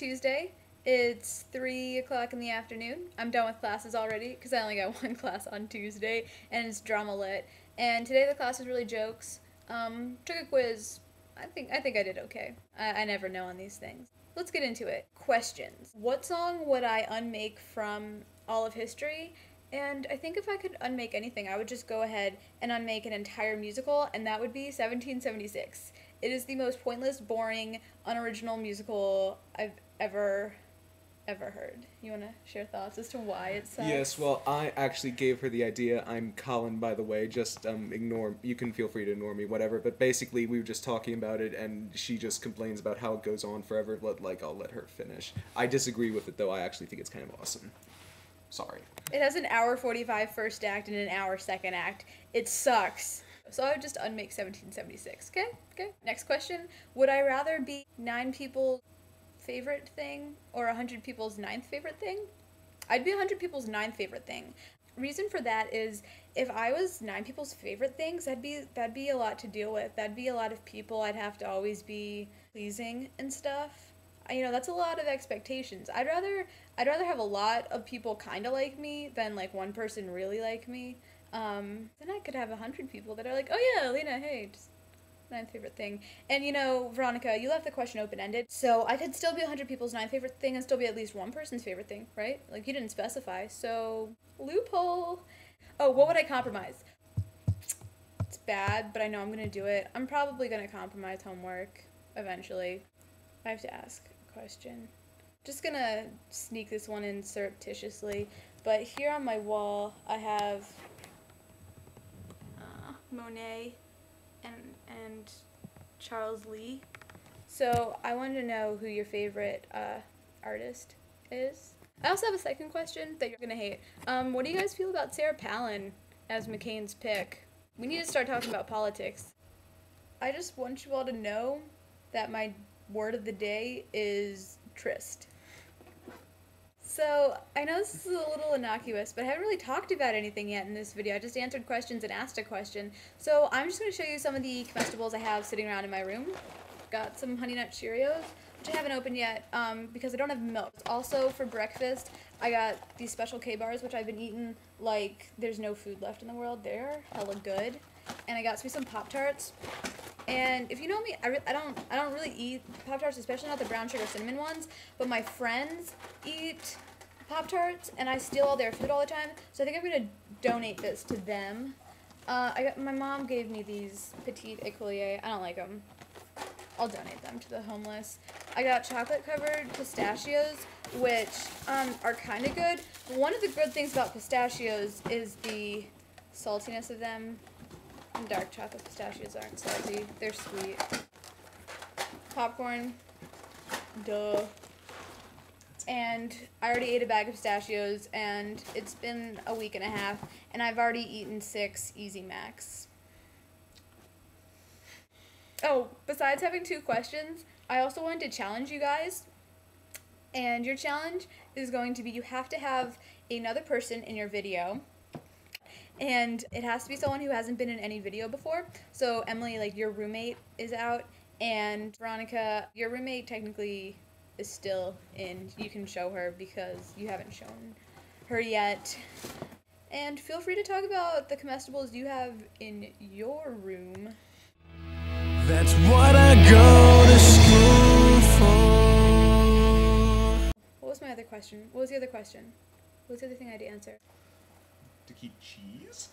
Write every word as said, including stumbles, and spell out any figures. Tuesday. It's three o'clock in the afternoon. I'm done with classes already because I only got one class on Tuesday, and it's drama lit. And today the class is really jokes. Um, took a quiz. I think I think I did okay. I, I never know on these things. Let's get into it. Questions. What song would I unmake from all of history? And I think if I could unmake anything, I would just go ahead and unmake an entire musical, and that would be seventeen seventy-six. It is the most pointless, boring, unoriginal musical I've ever ever heard. You want to share thoughts as to why it sucks? Yes, well, I actually gave her the idea. I'm Colin, by the way, just um, ignore, you can feel free to ignore me, whatever, but basically we were just talking about it, and she just complains about how it goes on forever. Let, like, I'll let her finish. I disagree with it, though. I actually think it's kind of awesome. Sorry. It has an hour forty-five first act and an hour second act. It sucks. So I would just unmake seventeen seventy-six, okay? Okay. Next question. Would I rather be nine people's favorite thing or one hundred people's ninth favorite thing? I'd be one hundred people's ninth favorite thing. Reason for that is if I was nine people's favorite things, that'd be, that'd be a lot to deal with. That'd be a lot of people I'd have to always be pleasing and stuff. You know, that's a lot of expectations. I'd rather I'd rather have a lot of people kind of like me than like one person really like me. Um, then I could have a hundred people that are like, oh yeah, Lena, hey, just ninth favorite thing. And you know, Veronica, you left the question open-ended, so I could still be a hundred people's ninth favorite thing and still be at least one person's favorite thing, right? Like you didn't specify, so loophole. Oh, what would I compromise? It's bad, but I know I'm gonna do it. I'm probably gonna compromise homework eventually. I have to ask. Question. Just gonna sneak this one in surreptitiously, but here on my wall I have uh, Monet and and Charles Lee. So I wanted to know who your favorite uh, artist is. I also have a second question that you're gonna hate. Um, what do you guys feel about Sarah Palin as McCain's pick? We need to start talking about politics. I just want you all to know that my word of the day is tryst. So I know this is a little innocuous, but I haven't really talked about anything yet in this video. I just answered questions and asked a question. So I'm just going to show you some of the comestibles I have sitting around in my room. Got some Honey Nut Cheerios, which I haven't opened yet um, because I don't have milk. Also for breakfast, I got these Special K bars, which I've been eating like there's no food left in the world. They're hella good. And I got me some Pop-Tarts. And if you know me, I, re I don't I don't really eat Pop-Tarts, especially not the brown sugar cinnamon ones, but my friends eat Pop-Tarts, and I steal all their food all the time, so I think I'm going to donate this to them. Uh, I got, my mom gave me these Petite Écoliers. I don't like them. I'll donate them to the homeless. I got chocolate-covered pistachios, which um, are kind of good. One of the good things about pistachios is the saltiness of them. Dark chocolate pistachios aren't salty. They're sweet. Popcorn. Duh. And I already ate a bag of pistachios, and it's been a week and a half, and I've already eaten six Easy Macs. Oh, besides having two questions, I also wanted to challenge you guys. And your challenge is going to be you have to have another person in your video. And it has to be someone who hasn't been in any video before. So Emily, like your roommate is out, and Veronica, your roommate technically is still in. You can show her because you haven't shown her yet. And feel free to talk about the comestibles you have in your room. That's what I go to school for. What was my other question? What was the other question? What was the other thing I had to answer? To keep cheese?